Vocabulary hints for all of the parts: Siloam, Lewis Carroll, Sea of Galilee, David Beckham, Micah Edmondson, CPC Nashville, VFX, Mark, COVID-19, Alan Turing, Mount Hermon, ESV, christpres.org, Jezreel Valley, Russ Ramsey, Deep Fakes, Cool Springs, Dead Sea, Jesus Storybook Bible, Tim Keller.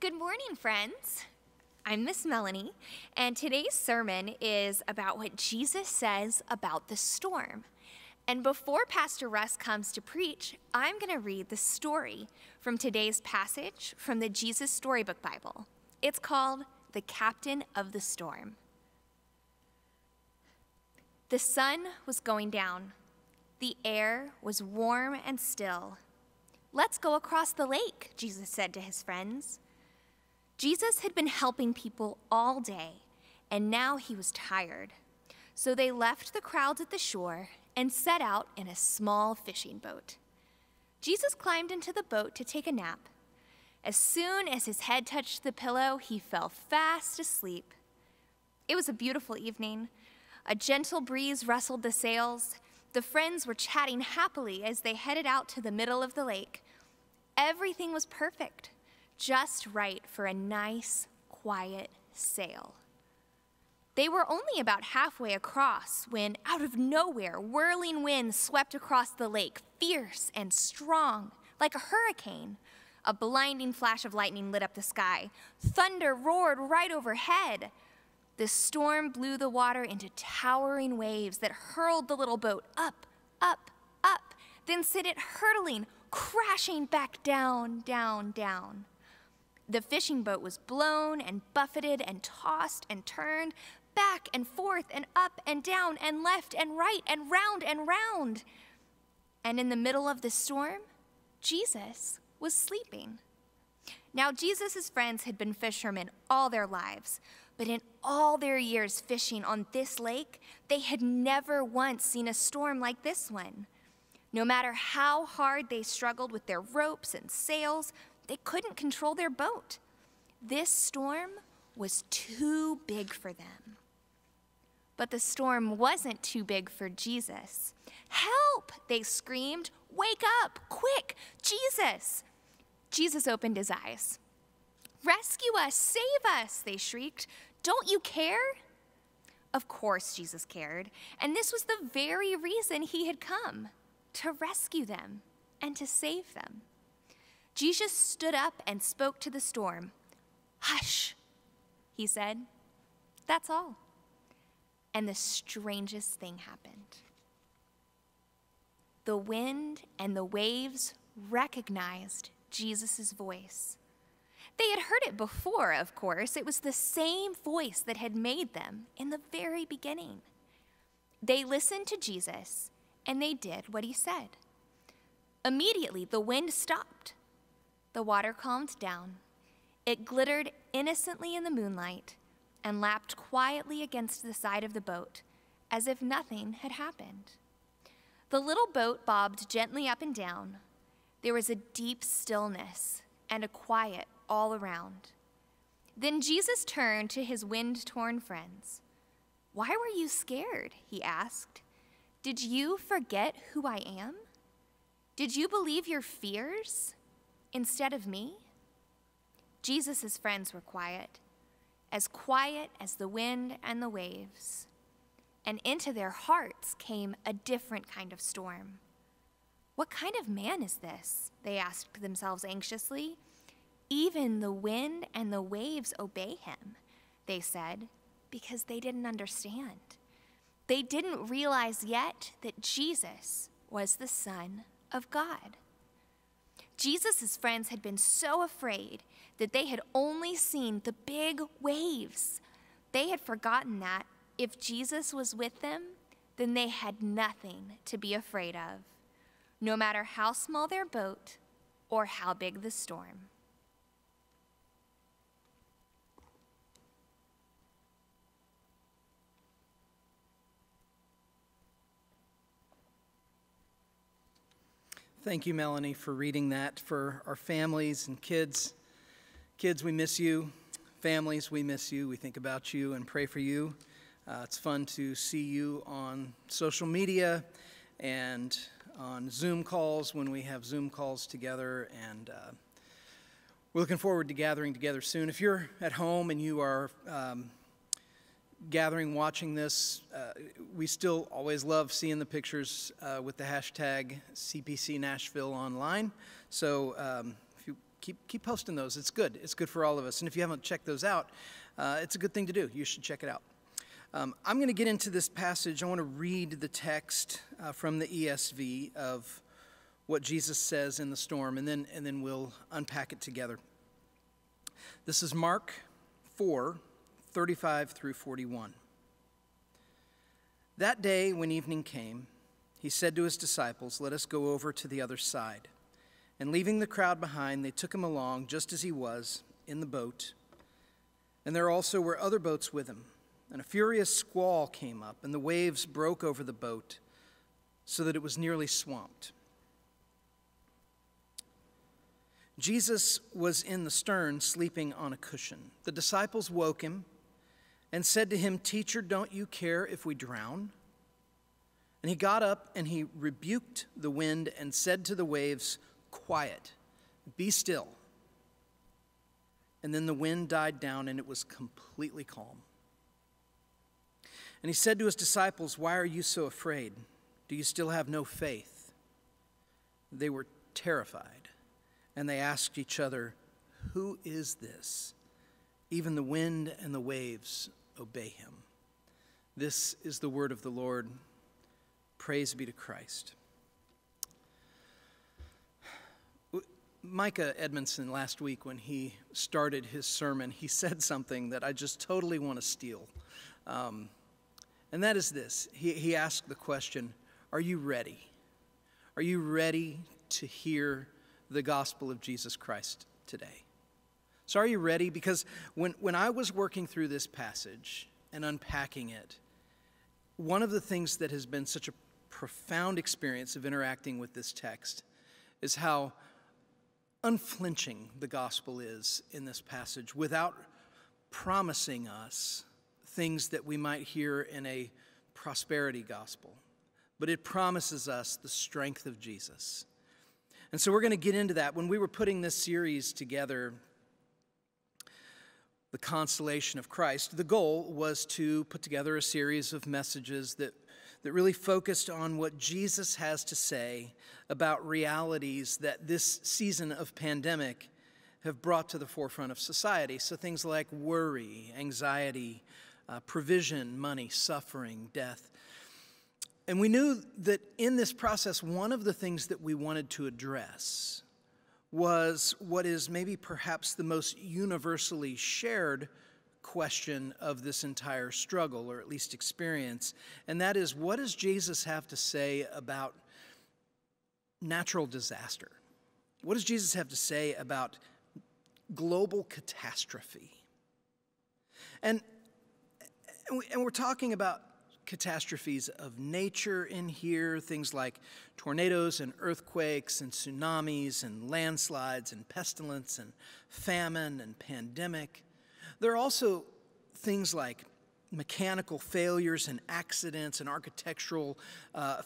Good morning, friends. I'm Miss Melanie, and today's sermon is about what Jesus says about the storm. And before Pastor Russ comes to preach, I'm going to read the story from today's passage from the Jesus Storybook Bible. It's called The Captain of the Storm. The sun was going down. The air was warm and still. "Let's go across the lake," Jesus said to his friends. Jesus had been helping people all day, and now he was tired. So they left the crowds at the shore and set out in a small fishing boat. Jesus climbed into the boat to take a nap. As soon as his head touched the pillow, he fell fast asleep. It was a beautiful evening. A gentle breeze rustled the sails. The friends were chatting happily as they headed out to the middle of the lake. Everything was perfect. Just right for a nice, quiet sail. They were only about halfway across when, out of nowhere, whirling winds swept across the lake, fierce and strong, like a hurricane. A blinding flash of lightning lit up the sky. Thunder roared right overhead. The storm blew the water into towering waves that hurled the little boat up, up, up, then sent it hurtling, crashing back down, down, down. The fishing boat was blown and buffeted and tossed and turned, back and forth and up and down and left and right and round and round. And in the middle of the storm, Jesus was sleeping. Now, Jesus' friends had been fishermen all their lives, but in all their years fishing on this lake, they had never once seen a storm like this one. No matter how hard they struggled with their ropes and sails, they couldn't control their boat. This storm was too big for them. But the storm wasn't too big for Jesus. "Help!" they screamed. "Wake up! Quick! Jesus!" Jesus opened his eyes. "Rescue us! Save us!" they shrieked. "Don't you care?" Of course Jesus cared, and this was the very reason he had come, to rescue them and to save them. Jesus stood up and spoke to the storm. "Hush," he said. "That's all." And the strangest thing happened. The wind and the waves recognized Jesus' voice. They had heard it before, of course. It was the same voice that had made them in the very beginning. They listened to Jesus, and they did what he said. Immediately, the wind stopped. The water calmed down. It glittered innocently in the moonlight and lapped quietly against the side of the boat, as if nothing had happened. The little boat bobbed gently up and down. There was a deep stillness and a quiet all around. Then Jesus turned to his wind-torn friends. "Why were you scared?" he asked. "Did you forget who I am? Did you believe your fears instead of me?" Jesus' friends were quiet as the wind and the waves. And into their hearts came a different kind of storm. "What kind of man is this?" they asked themselves anxiously. "Even the wind and the waves obey him," they said, because they didn't understand. They didn't realize yet that Jesus was the Son of God. Jesus' friends had been so afraid that they had only seen the big waves. They had forgotten that if Jesus was with them, then they had nothing to be afraid of, no matter how small their boat or how big the storm. Thank you, Melanie, for reading that for our families and kids. Kids, we miss you. Families, we miss you. We think about you and pray for you. It's fun to see you on social media and on Zoom calls when we have Zoom calls together. And we're looking forward to gathering together soon. If you're at home and you are gathering, watching this, we still always love seeing the pictures with the hashtag CPC Nashville online. So if you keep posting those. It's good. It's good for all of us. And if you haven't checked those out, it's a good thing to do. You should check it out. I'm going to get into this passage. I want to read the text from the ESV of what Jesus says in the storm, and then we'll unpack it together. This is Mark 4:35 through 41. That day when evening came, he said to his disciples, "Let us go over to the other side." And leaving the crowd behind, they took him along just as he was in the boat. And there also were other boats with him. And a furious squall came up, and the waves broke over the boat so that it was nearly swamped. Jesus was in the stern, sleeping on a cushion. The disciples woke him and said to him, "Teacher, don't you care if we drown?" And he got up and he rebuked the wind and said to the waves, "Quiet, be still." And then the wind died down and it was completely calm. And he said to his disciples, "Why are you so afraid? Do you still have no faith?" They were terrified and they asked each other, "Who is this? Even the wind and the waves obey him." This is the word of the Lord. Praise be to Christ. Micah Edmondson, last week when he started his sermon, he said something that I just totally want to steal. And that is this. He asked the question, are you ready? Are you ready to hear the gospel of Jesus Christ today? So are you ready? Because when I was working through this passage and unpacking it, one of the things that has been such a profound experience of interacting with this text is how unflinching the gospel is in this passage without promising us things that we might hear in a prosperity gospel, but it promises us the strength of Jesus. And so we're going to get into that. When we were putting this series together, The Consolation of Christ, the goal was to put together a series of messages that really focused on what Jesus has to say about realities that this season of pandemic have brought to the forefront of society. So things like worry, anxiety, provision, money, suffering, death. And we knew that in this process, one of the things that we wanted to address was what is maybe perhaps the most universally shared question of this entire struggle, or at least experience, and that is, what does Jesus have to say about natural disaster? What does Jesus have to say about global catastrophe? And we're talking about catastrophes of nature in here, things like tornadoes and earthquakes and tsunamis and landslides and pestilence and famine and pandemic. There are also things like mechanical failures and accidents and architectural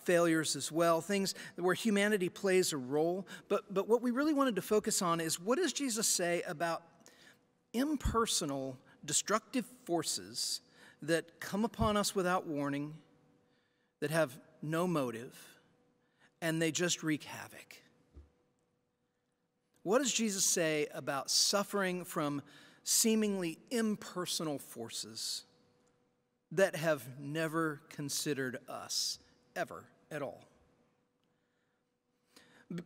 failures as well, things where humanity plays a role. But what we really wanted to focus on is, what does Jesus say about impersonal, destructive forces that come upon us without warning, that have no motive, and they just wreak havoc? What does Jesus say about suffering from seemingly impersonal forces that have never considered us ever at all?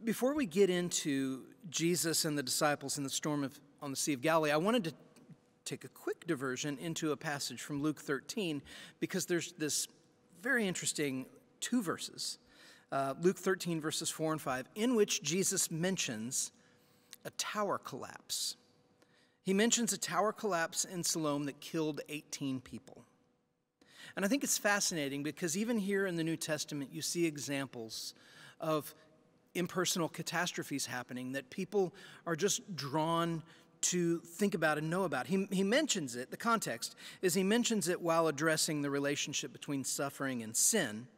Before we get into Jesus and the disciples in the storm on the Sea of Galilee, I wanted to take a quick diversion into a passage from Luke 13, because there's this very interesting two verses, Luke 13 verses 4 and 5, in which Jesus mentions a tower collapse. He mentions a tower collapse in Siloam that killed 18 people. And I think it's fascinating because even here in the New Testament, you see examples of impersonal catastrophes happening that people are just drawn to think about and know about. He mentions it. The context is he mentions it while addressing the relationship between suffering and sin.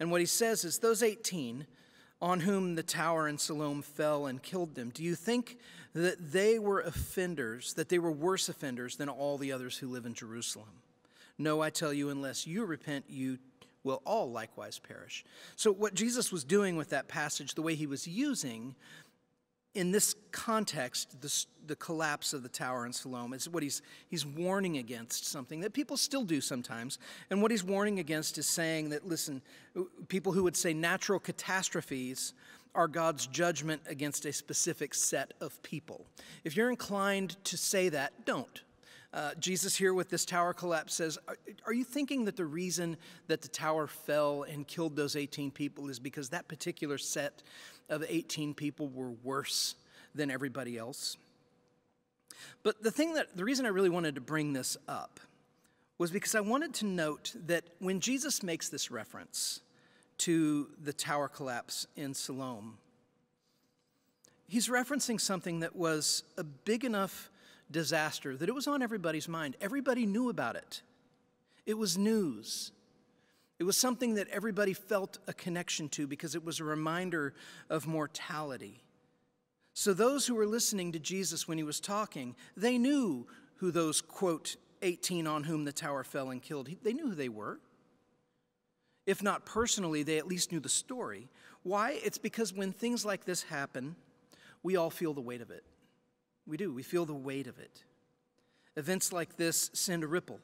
And what he says is, those 18 on whom the tower in Siloam fell and killed them, do you think that they were offenders, that they were worse offenders than all the others who live in Jerusalem? No, I tell you, unless you repent, you will all likewise perish. So what Jesus was doing with that passage, the way he was using in this context, the collapse of the tower in Siloam is what he's warning against, something that people still do sometimes. And what he's warning against is saying that, listen, people who would say natural catastrophes are God's judgment against a specific set of people. If you're inclined to say that, don't. Jesus here with this tower collapse says, are you thinking that the reason that the tower fell and killed those 18 people is because that particular set of 18 people were worse than everybody else? But the reason I really wanted to bring this up was because I wanted to note that when Jesus makes this reference to the tower collapse in Siloam, he's referencing something that was a big enough disaster that it was on everybody's mind. Everybody knew about it. It was news. It was something that everybody felt a connection to because it was a reminder of mortality. So those who were listening to Jesus when he was talking, they knew who those, quote, 18 on whom the tower fell and killed. They knew who they were. If not personally, they at least knew the story. Why? It's because when things like this happen, we all feel the weight of it. We do. We feel the weight of it. Events like this send a ripple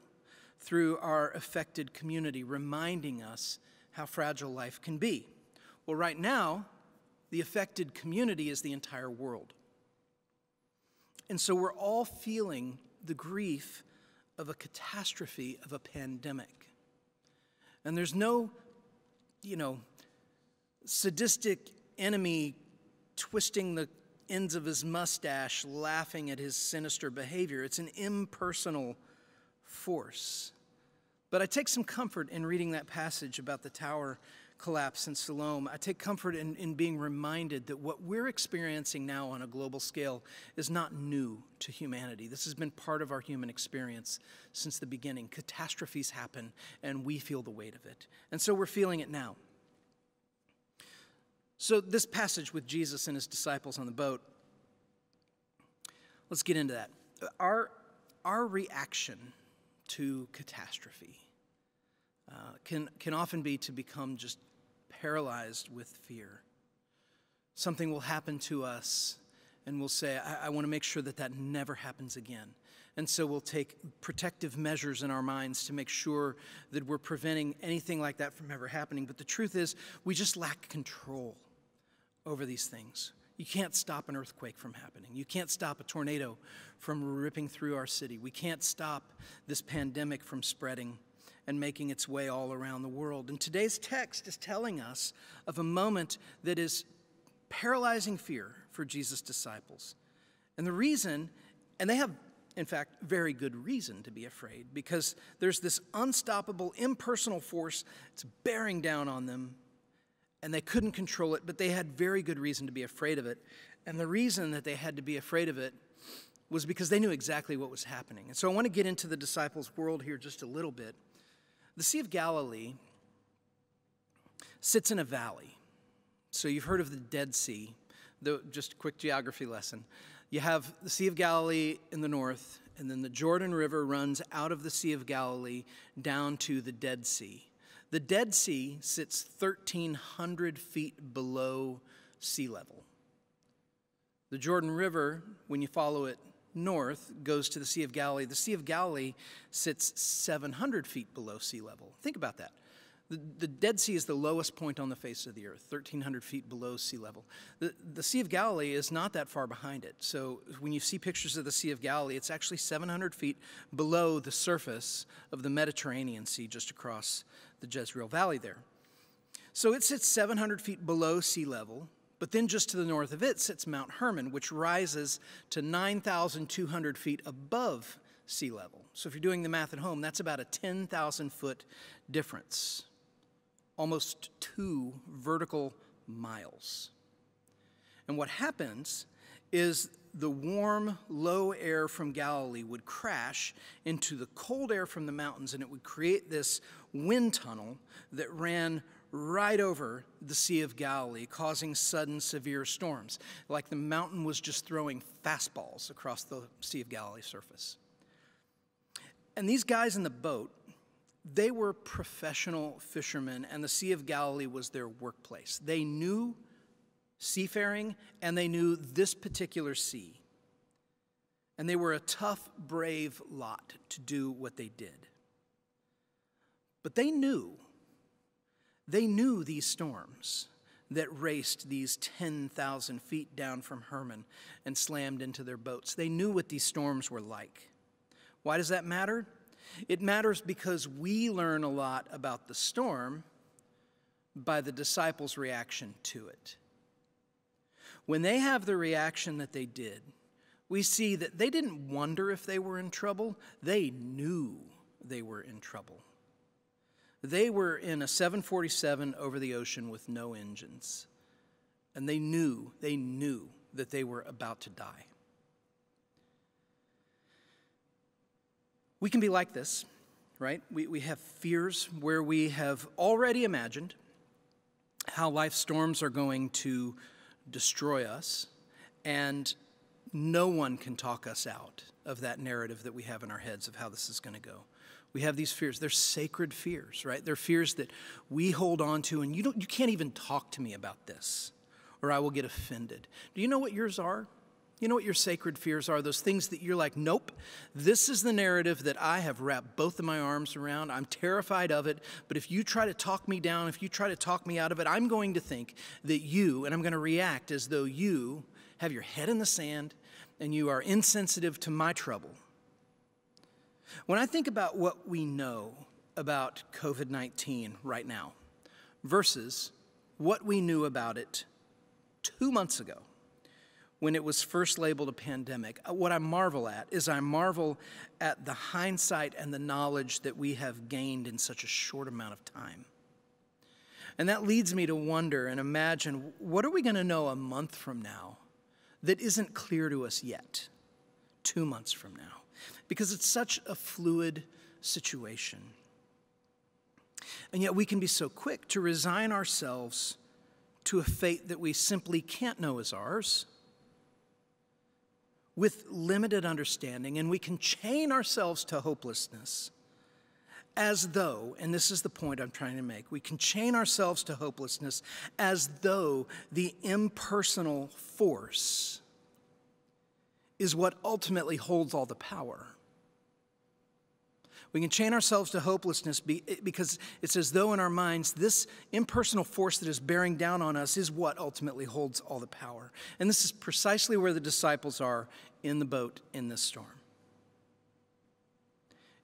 through our affected community, reminding us how fragile life can be. Well, right now, the affected community is the entire world. And so we're all feeling the grief of a catastrophe, of a pandemic. And there's no, sadistic enemy twisting the ends of his mustache, laughing at his sinister behavior. It's an impersonal force. But I take some comfort in reading that passage about the tower collapse in Siloam. I take comfort in being reminded that what we're experiencing now on a global scale is not new to humanity. This has been part of our human experience since the beginning. Catastrophes happen, and we feel the weight of it. And so we're feeling it now. So this passage with Jesus and his disciples on the boat, let's get into that. Our reaction to catastrophe can often be to become just paralyzed with fear. Something will happen to us, and we'll say, I want to make sure that never happens again. And so we'll take protective measures in our minds to make sure that we're preventing anything like that from ever happening. But the truth is, we just lack control over these things. You can't stop an earthquake from happening. You can't stop a tornado from ripping through our city. We can't stop this pandemic from spreading and making its way all around the world. And today's text is telling us of a moment that is paralyzing fear for Jesus' disciples. And the reason, and they have, in fact, very good reason to be afraid, because there's this unstoppable, impersonal force that's bearing down on them, and they couldn't control it, but they had very good reason to be afraid of it. And the reason that they had to be afraid of it was because they knew exactly what was happening. And so I want to get into the disciples' world here just a little bit. The Sea of Galilee sits in a valley. So you've heard of the Dead Sea. Just a quick geography lesson. You have the Sea of Galilee in the north, and then the Jordan River runs out of the Sea of Galilee down to the Dead Sea. The Dead Sea sits 1,300 feet below sea level. The Jordan River, when you follow it north, goes to the Sea of Galilee. The Sea of Galilee sits 700 feet below sea level. Think about that. The Dead Sea is the lowest point on the face of the earth, 1,300 feet below sea level. The Sea of Galilee is not that far behind it. So when you see pictures of the Sea of Galilee, it's actually 700 feet below the surface of the Mediterranean Sea, just across the Jezreel Valley there. So it sits 700 feet below sea level, but then just to the north of it sits Mount Hermon, which rises to 9,200 feet above sea level. So if you're doing the math at home, that's about a 10,000 foot difference. Almost 2 vertical miles. And what happens is the warm, low air from Galilee would crash into the cold air from the mountains, and it would create this wind tunnel that ran right over the Sea of Galilee, causing sudden, severe storms, like the mountain was just throwing fastballs across the Sea of Galilee surface. And these guys in the boat, they were professional fishermen, and the Sea of Galilee was their workplace. They knew seafaring, and they knew this particular sea. And they were a tough, brave lot to do what they did. But they knew these storms that raced these 10,000 feet down from Hermon and slammed into their boats. They knew what these storms were like. Why does that matter? It matters because we learn a lot about the storm by the disciples' reaction to it. When they have the reaction that they did, we see that they didn't wonder if they were in trouble. They knew they were in trouble. They were in a 747 over the ocean with no engines, and they knew that they were about to die. We can be like this, right? We have fears where we have already imagined how life's storms are going to destroy us, and no one can talk us out of that narrative that we have in our heads of how this is going to go. We have these fears. They're sacred fears, right? They're fears that we hold on to, and you can't even talk to me about this, or I will get offended. Do you know what yours are? You know what your sacred fears are? Those things that you're like, nope, this is the narrative that I have wrapped both of my arms around. I'm terrified of it, but if you try to talk me down, if you try to talk me out of it, I'm going to think that and I'm going to react as though you have your head in the sand and you are insensitive to my trouble. When I think about what we know about COVID-19 right now versus what we knew about it 2 months ago when it was first labeled a pandemic, what I marvel at the hindsight and the knowledge that we have gained in such a short amount of time. And that leads me to wonder and imagine, what are we going to know a month from now that isn't clear to us yet, 2 months from now? Because it's such a fluid situation. And yet we can be so quick to resign ourselves to a fate that we simply can't know is ours, with limited understanding, and we can chain ourselves to hopelessness as though, and this is the point I'm trying to make, we can chain ourselves to hopelessness as though the impersonal force is what ultimately holds all the power. We can chain ourselves to hopelessness because it's as though in our minds this impersonal force that is bearing down on us is what ultimately holds all the power. And this is precisely where the disciples are in the boat in this storm.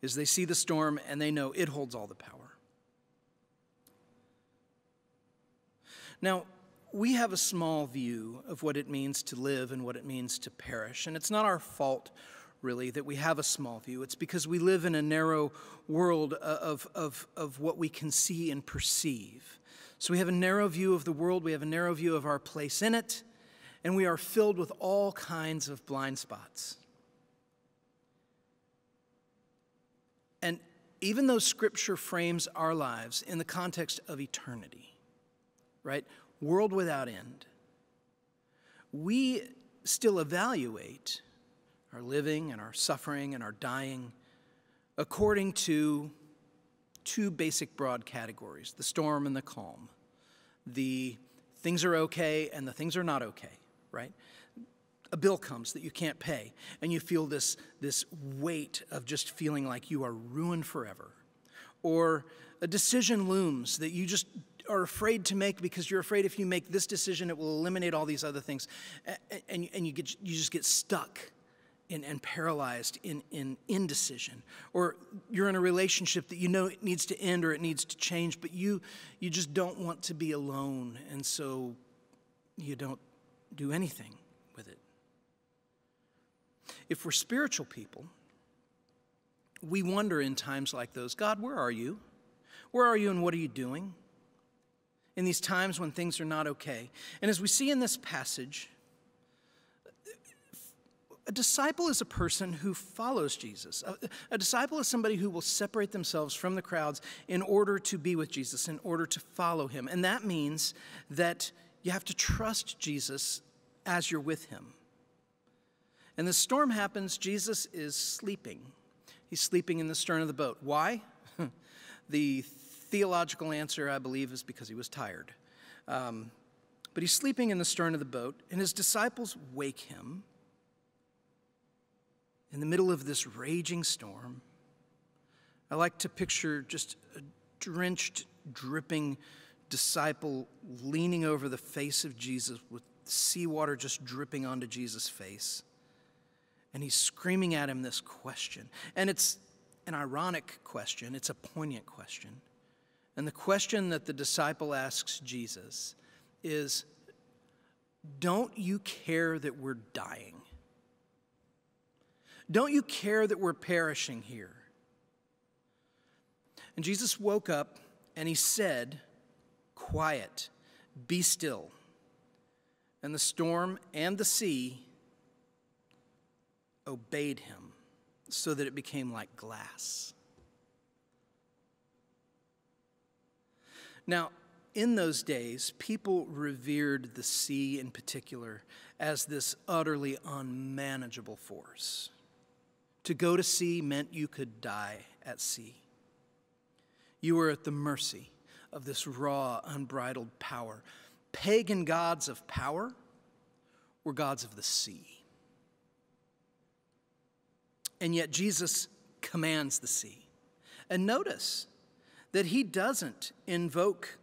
Is they see the storm and they know it holds all the power. Now, we have a small view of what it means to live and what it means to perish. And it's not our fault, really, that we have a small view. It's because we live in a narrow world of what we can see and perceive. So we have a narrow view of the world. We have a narrow view of our place in it. And we are filled with all kinds of blind spots. And even though Scripture frames our lives in the context of eternity, right? World without end, we still evaluate our living and our suffering and our dying according to two basic broad categories, the storm and the calm, the things are okay and the things are not okay, right? A bill comes that you can't pay, and you feel this weight of just feeling like you are ruined forever, or a decision looms that you just are afraid to make because you're afraid if you make this decision, it will eliminate all these other things. And you just get stuck and paralyzed in indecision. Or you're in a relationship that you know it needs to end or it needs to change, but you just don't want to be alone, and so you don't do anything with it. If we're spiritual people, we wonder in times like those, God, where are you? Where are you and what are you doing? In these times when things are not okay. And as we see in this passage, a disciple is a person who follows Jesus. A disciple is somebody who will separate themselves from the crowds in order to be with Jesus, in order to follow him. And that means that you have to trust Jesus as you're with him. And the storm happens, Jesus is sleeping. He's sleeping in the stern of the boat. Why? The theological answer, I believe, is because he was tired. but he's sleeping in the stern of the boat, and his disciples wake him in the middle of this raging storm. I like to picture just a drenched, dripping disciple leaning over the face of Jesus with seawater just dripping onto Jesus' face. And he's screaming at him this question. And it's an ironic question. It's a poignant question. And the question that the disciple asks Jesus is, don't you care that we're dying? Don't you care that we're perishing here? And Jesus woke up and he said, quiet, be still. And the storm and the sea obeyed him so that it became like glass. Now, in those days, people revered the sea in particular as this utterly unmanageable force. To go to sea meant you could die at sea. You were at the mercy of this raw, unbridled power. Pagan gods of power were gods of the sea. And yet Jesus commands the sea. And notice that he doesn't invoke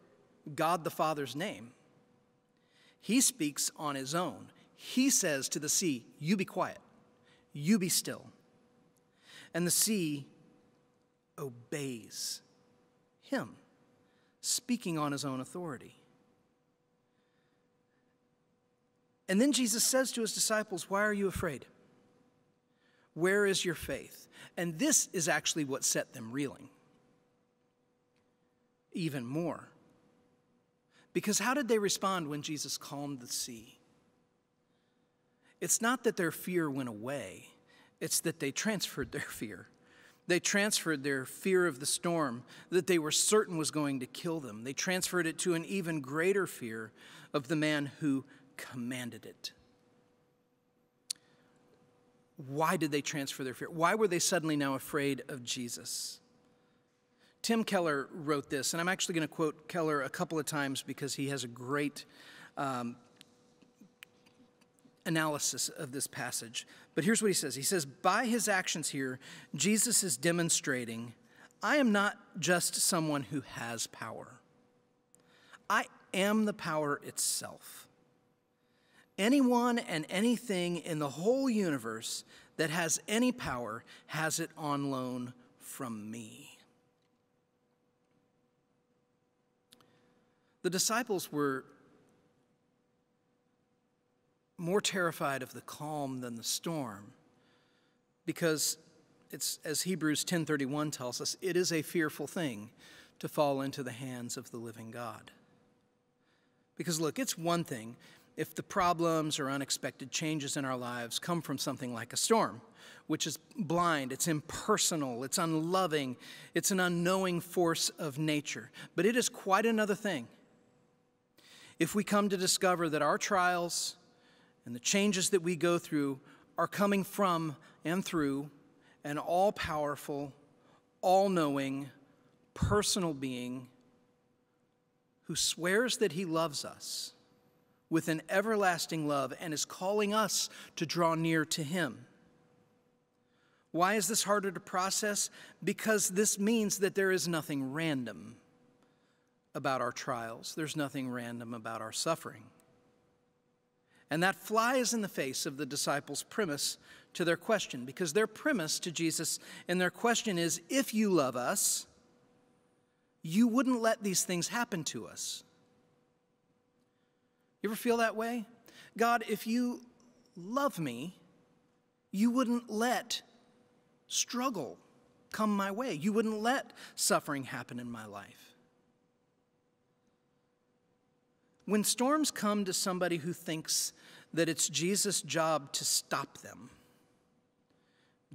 God the Father's name. He speaks on his own. He says to the sea, you be quiet, you be still. And the sea obeys him, speaking on his own authority. And then Jesus says to his disciples, why are you afraid? Where is your faith? And this is actually what set them reeling even more. Because how did they respond when Jesus calmed the sea? It's not that their fear went away. It's that they transferred their fear. They transferred their fear of the storm that they were certain was going to kill them. They transferred it to an even greater fear of the man who commanded it. Why did they transfer their fear? Why were they suddenly now afraid of Jesus? Tim Keller wrote this, and I'm actually going to quote Keller a couple of times because he has a great analysis of this passage. But here's what he says. He says, by his actions here, Jesus is demonstrating, I am not just someone who has power. I am the power itself. Anyone and anything in the whole universe that has any power has it on loan from me. The disciples were more terrified of the calm than the storm because it's, as Hebrews 10:31 tells us, it is a fearful thing to fall into the hands of the living God. Because look, it's one thing if the problems or unexpected changes in our lives come from something like a storm, which is blind, it's impersonal, it's unloving, it's an unknowing force of nature. But it is quite another thing if we come to discover that our trials and the changes that we go through are coming from and through an all-powerful, all-knowing, personal being who swears that he loves us with an everlasting love and is calling us to draw near to him. Why is this harder to process? Because this means that there is nothing random about our trials. There's nothing random about our suffering. And that flies in the face of the disciples' premise to their question, because their premise to Jesus and their question is, if you love us, you wouldn't let these things happen to us. You ever feel that way? God, if you love me, you wouldn't let struggle come my way. You wouldn't let suffering happen in my life. When storms come to somebody who thinks that it's Jesus' job to stop them,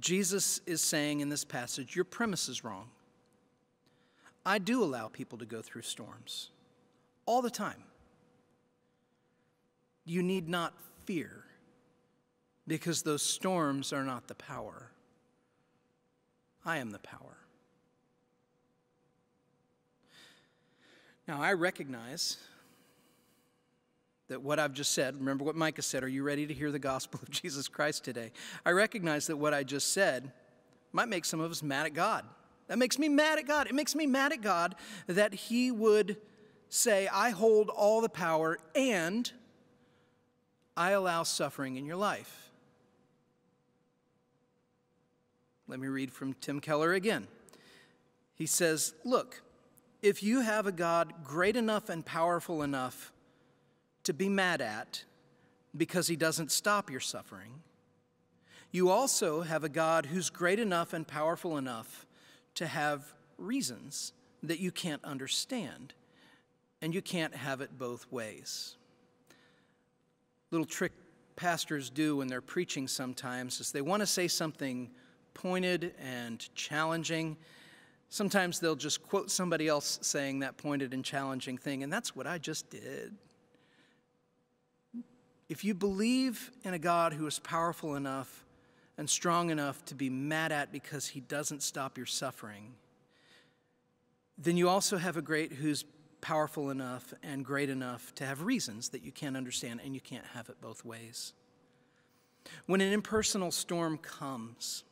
Jesus is saying in this passage, your premise is wrong. I do allow people to go through storms all the time. You need not fear, because those storms are not the power. I am the power. Now, I recognize that what I've just said, remember what Micah said, are you ready to hear the gospel of Jesus Christ today? I recognize that what I just said might make some of us mad at God. That makes me mad at God. It makes me mad at God that he would say, I hold all the power and I allow suffering in your life. Let me read from Tim Keller again. He says, look, if you have a God great enough and powerful enough to be mad at because he doesn't stop your suffering, you also have a God who's great enough and powerful enough to have reasons that you can't understand, and you can't have it both ways. Little trick pastors do when they're preaching sometimes is they want to say something pointed and challenging. Sometimes they'll just quote somebody else saying that pointed and challenging thing, and that's what I just did. If you believe in a God who is powerful enough and strong enough to be mad at because he doesn't stop your suffering, then you also have a great who's powerful enough and great enough to have reasons that you can't understand, and you can't have it both ways. When an impersonal storm comes,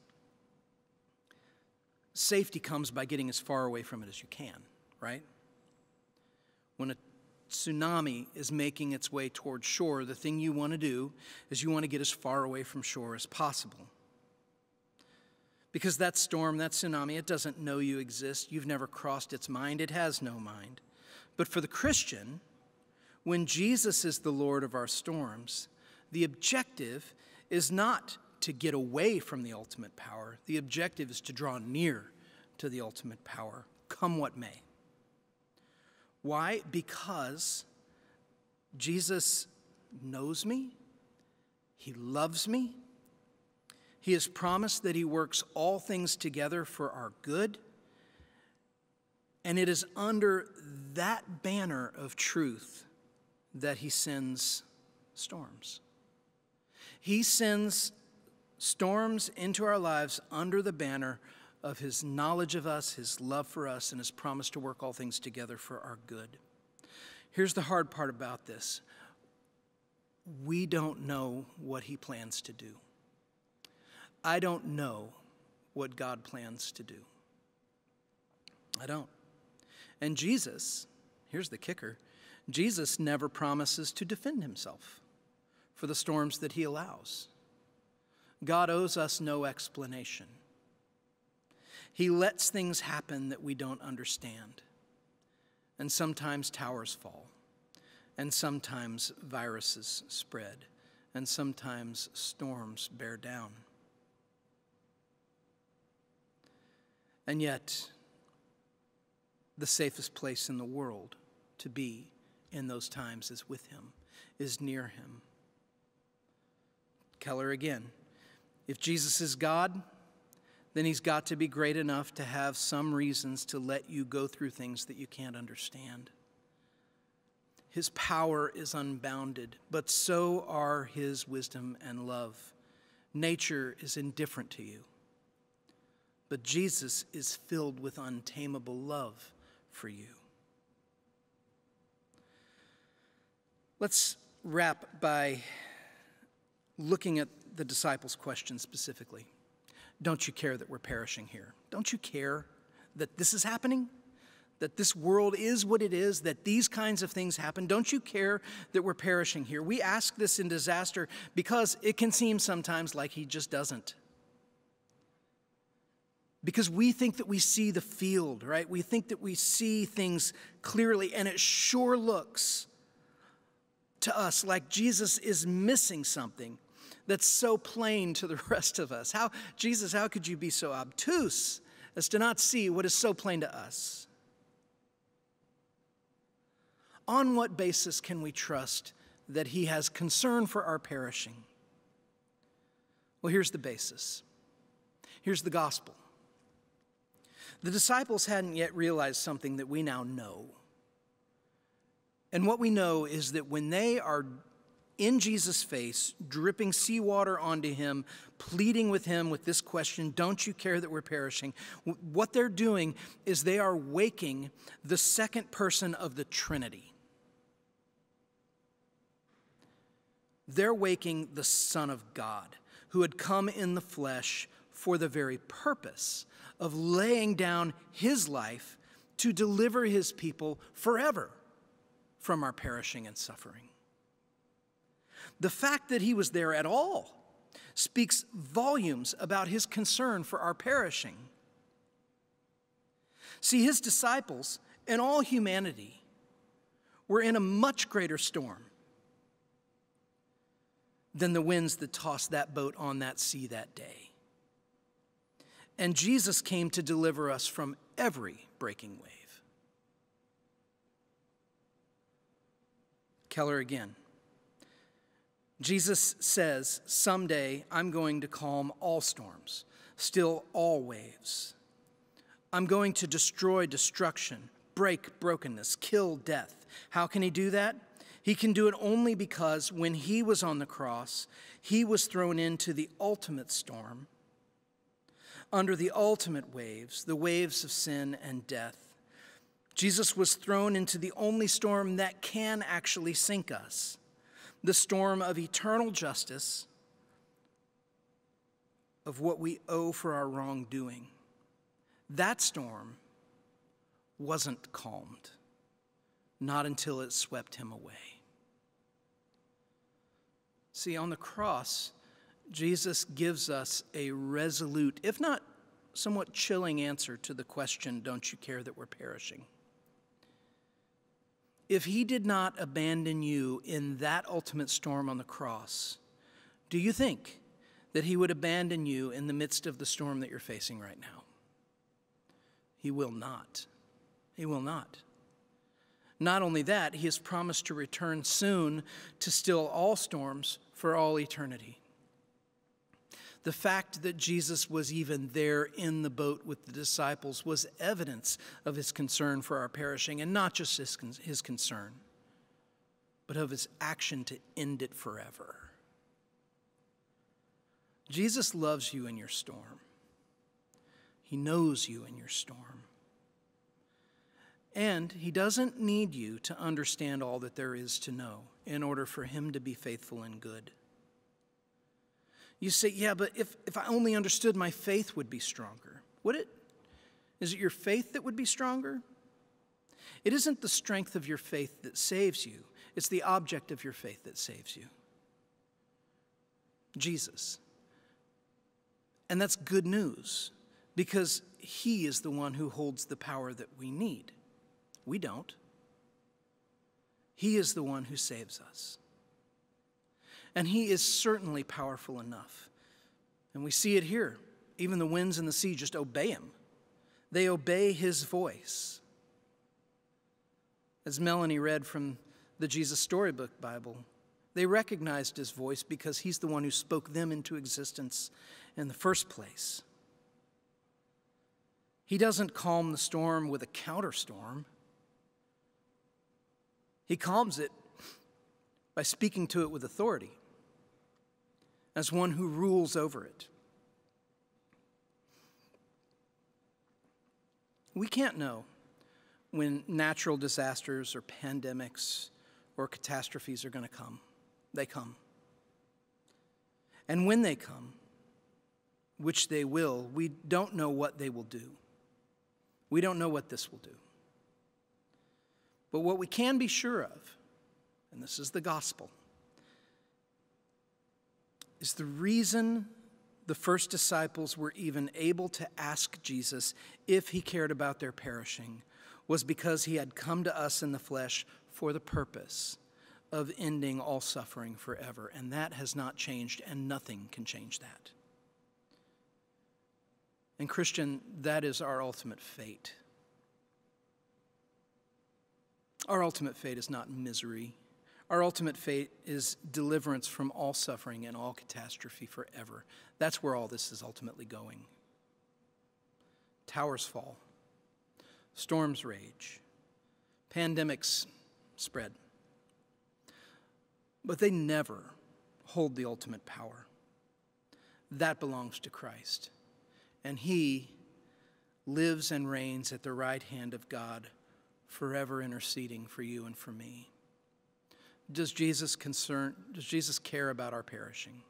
safety comes by getting as far away from it as you can, right? When a tsunami is making its way toward shore, the thing you want to do is you want to get as far away from shore as possible. Because that storm, that tsunami, it doesn't know you exist. You've never crossed its mind. It has no mind. But for the Christian, when Jesus is the Lord of our storms, the objective is not to get away from the ultimate power. The objective is to draw near to the ultimate power, come what may. Why? Because Jesus knows me. He loves me. He has promised that he works all things together for our good. And it is under that banner of truth that he sends storms. He sends storms into our lives under the banner of his knowledge of us, his love for us, and his promise to work all things together for our good. Here's the hard part about this. We don't know what he plans to do. I don't know what God plans to do. I don't. And Jesus, here's the kicker, Jesus never promises to defend himself for the storms that he allows. God owes us no explanation. He lets things happen that we don't understand. And sometimes towers fall. And sometimes viruses spread. And sometimes storms bear down. And yet, the safest place in the world to be in those times is with him, is near him. Keller again. If Jesus is God, then he's got to be great enough to have some reasons to let you go through things that you can't understand. His power is unbounded, but so are his wisdom and love. Nature is indifferent to you, but Jesus is filled with untamable love for you. Let's wrap by looking at the disciples' question specifically. Don't you care that we're perishing here? Don't you care that this is happening? That this world is what it is? That these kinds of things happen? Don't you care that we're perishing here? We ask this in disaster because it can seem sometimes like he just doesn't. Because we think that we see the field, right? We think that we see things clearly, and it sure looks to us like Jesus is missing something that's so plain to the rest of us. How, Jesus, how could you be so obtuse as to not see what is so plain to us? On what basis can we trust that he has concern for our perishing? Well, here's the basis. Here's the gospel. The disciples hadn't yet realized something that we now know. And what we know is that when they are in Jesus' face, dripping seawater onto him, pleading with him with this question, don't you care that we're perishing? What they're doing is they are waking the second person of the Trinity. they're waking the Son of God, who had come in the flesh for the very purpose of laying down his life to deliver his people forever from our perishing and suffering. The fact that he was there at all speaks volumes about his concern for our perishing. See, his disciples and all humanity were in a much greater storm than the winds that tossed that boat on that sea that day. And Jesus came to deliver us from every breaking wave. Keller again. Jesus says, someday I'm going to calm all storms, still all waves. I'm going to destroy destruction, break brokenness, kill death. How can he do that? He can do it only because when he was on the cross, he was thrown into the ultimate storm, under the ultimate waves, the waves of sin and death. Jesus was thrown into the only storm that can actually sink us, the storm of eternal justice, of what we owe for our wrongdoing. That storm wasn't calmed, not until it swept him away. See, on the cross, Jesus gives us a resolute, if not somewhat chilling answer to the question, don't you care that we're perishing? If he did not abandon you in that ultimate storm on the cross, do you think that he would abandon you in the midst of the storm that you're facing right now? He will not. He will not. Not only that, he has promised to return soon to still all storms for all eternity. The fact that Jesus was even there in the boat with the disciples was evidence of his concern for our perishing, and not just his concern, but of his action to end it forever. Jesus loves you in your storm. He knows you in your storm. And he doesn't need you to understand all that there is to know in order for him to be faithful and good. You say, yeah, but if I only understood, my faith would be stronger. Would it? Is it your faith that would be stronger? It isn't the strength of your faith that saves you. It's the object of your faith that saves you. Jesus. And that's good news, because he is the one who holds the power that we need. We don't. He is the one who saves us. And he is certainly powerful enough. And we see it here. Even the winds and the sea just obey him. They obey his voice. As Melanie read from the Jesus Storybook Bible, they recognized his voice because he's the one who spoke them into existence in the first place. He doesn't calm the storm with a counterstorm. He calms it by speaking to it with authority, as one who rules over it. We can't know when natural disasters or pandemics or catastrophes are going to come. They come. And when they come, which they will, we don't know what they will do. We don't know what this will do. But what we can be sure of, and this is the gospel, is the reason the first disciples were even able to ask Jesus if he cared about their perishing was because he had come to us in the flesh for the purpose of ending all suffering forever. And that has not changed, and nothing can change that. And Christian, that is our ultimate fate. Our ultimate fate is not misery. Our ultimate fate is deliverance from all suffering and all catastrophe forever. That's where all this is ultimately going. Towers fall. Storms rage. Pandemics spread. But they never hold the ultimate power. That belongs to Christ. And he lives and reigns at the right hand of God, forever interceding for you and for me. does Jesus care about our perishing?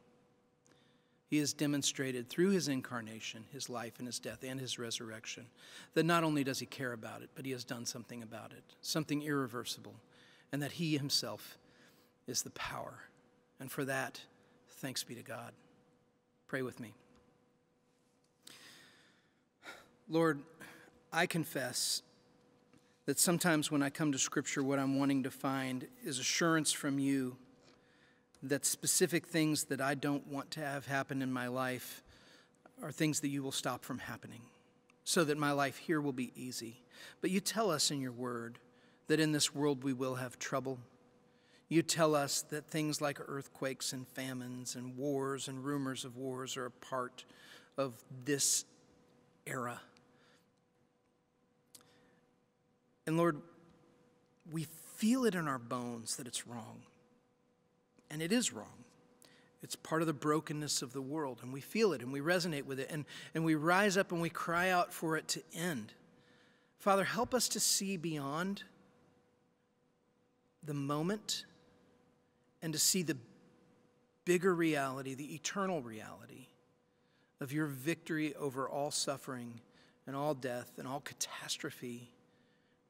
He has demonstrated through his incarnation, his life and his death and his resurrection, that not only does he care about it, but he has done something about it, something irreversible, and that he himself is the power. And for that, thanks be to God. Pray with me. Lord, I confess that sometimes when I come to Scripture, what I'm wanting to find is assurance from you that specific things that I don't want to have happen in my life are things that you will stop from happening, so that my life here will be easy. But you tell us in your word that in this world we will have trouble. You tell us that things like earthquakes and famines and wars and rumors of wars are a part of this era. And Lord, we feel it in our bones that it's wrong. And it is wrong. It's part of the brokenness of the world, and we feel it and we resonate with it, and we rise up and we cry out for it to end. Father, help us to see beyond the moment and to see the bigger reality, the eternal reality of your victory over all suffering and all death and all catastrophe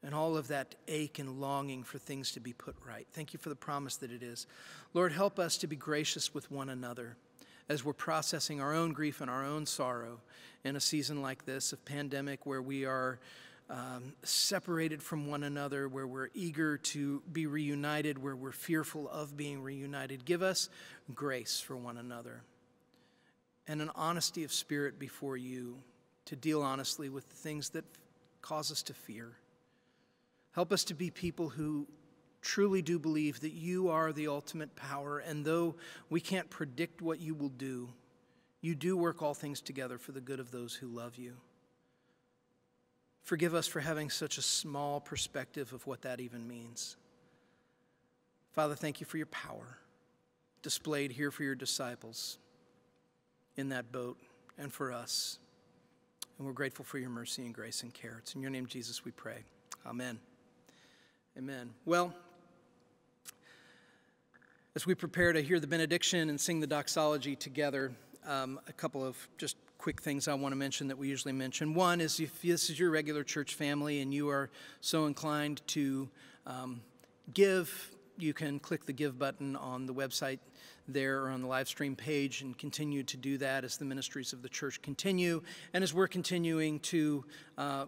and all of that ache and longing for things to be put right. Thank you for the promise that it is. Lord, help us to be gracious with one another as we're processing our own grief and our own sorrow in a season like this of pandemic, where we are separated from one another, where we're eager to be reunited, where we're fearful of being reunited. Give us grace for one another and an honesty of spirit before you to deal honestly with the things that cause us to fear. Help us to be people who truly do believe that you are the ultimate power, and though we can't predict what you will do, you do work all things together for the good of those who love you. Forgive us for having such a small perspective of what that even means. Father, thank you for your power displayed here for your disciples in that boat and for us. And we're grateful for your mercy and grace and care. It's in your name, Jesus, we pray. Amen. Amen. Well, as we prepare to hear the benediction and sing the doxology together, a couple of just quick things I want to mention that we usually mention. One is, if this is your regular church family and you are so inclined to give, you can click the give button on the website there or on the live stream page and continue to do that as the ministries of the church continue. And as we're continuing to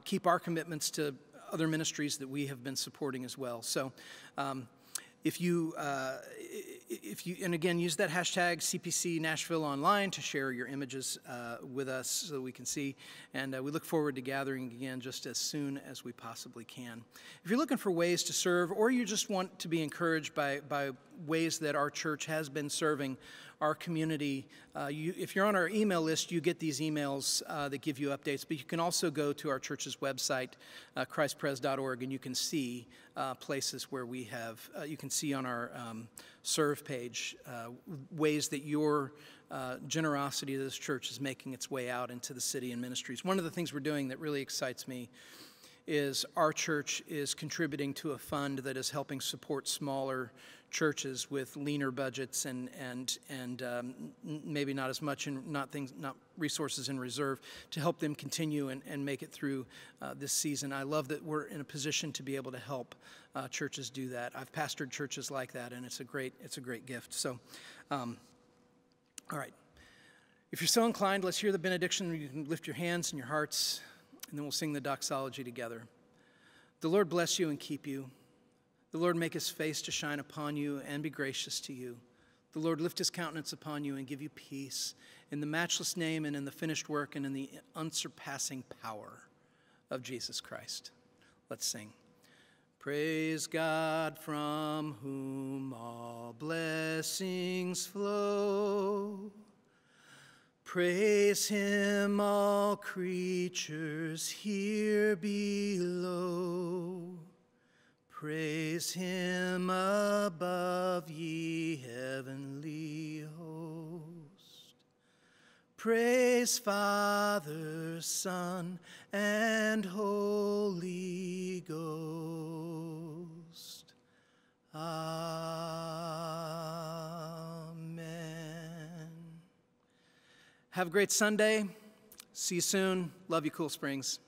keep our commitments to other ministries that we have been supporting as well. So if you, and again, use that hashtag CPC Nashville online to share your images with us so that we can see. And we look forward to gathering again just as soon as we possibly can. If you're looking for ways to serve, or you just want to be encouraged by ways that our church has been serving our community, if you're on our email list, you get these emails that give you updates, but you can also go to our church's website, christpres.org, and you can see places where we have, you can see on our serve page ways that your generosity to this church is making its way out into the city and ministries. One of the things we're doing that really excites me is our church is contributing to a fund that is helping support smaller churches with leaner budgets and maybe not as much and not resources in reserve to help them continue and make it through this season. I love that we're in a position to be able to help churches do that. I've pastored churches like that, and it's a great gift. So, all right, if you're so inclined, let's hear the benediction. You can lift your hands and your hearts, and then we'll sing the doxology together. The Lord bless you and keep you. The Lord make his face to shine upon you and be gracious to you. The Lord lift his countenance upon you and give you peace, in the matchless name and in the finished work and in the unsurpassing power of Jesus Christ. Let's sing. Praise God, from whom all blessings flow. Praise him, all creatures here below. Praise him above, ye heavenly host. Praise Father, Son, and Holy Ghost. Amen. Have a great Sunday. See you soon. Love you, Cool Springs.